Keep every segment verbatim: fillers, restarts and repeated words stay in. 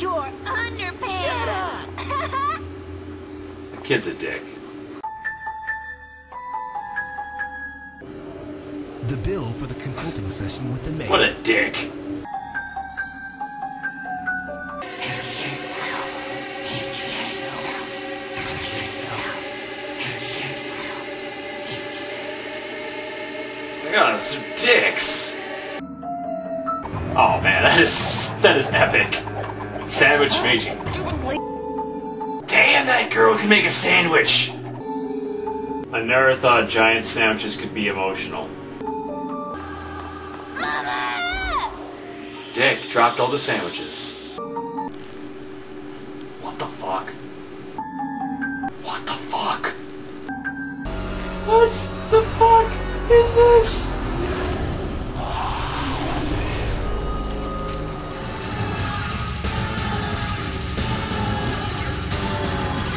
your underpants! Shut up! The kid's a dick. The bill for the consulting session with the maid. What a dick! Hurt yourself. Hurt yourself. Hurt yourself. Hurt yourself. Hurt yourself. My God, those are dicks! Oh man, that is that is epic. Sandwich making. Damn, that girl can make a sandwich. I never thought giant sandwiches could be emotional. Mama! Dick dropped all the sandwiches. What the fuck? What the fuck? What the fuck is this?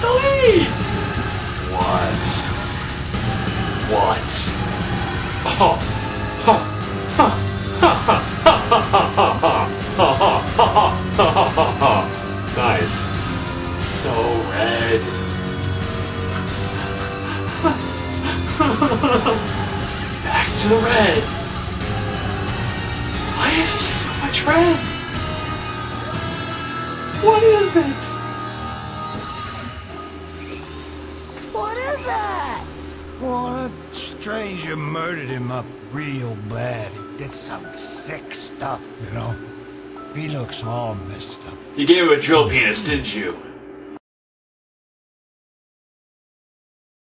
The lead! What? What? Oh! Huh! Huh! Nice. So red. Back to the red. Why is there so much red? What is it? What is that? Well, that stranger murdered him up real bad. He did some sick stuff, you know? He looks all messed up. You gave him a drill penis, didn't you?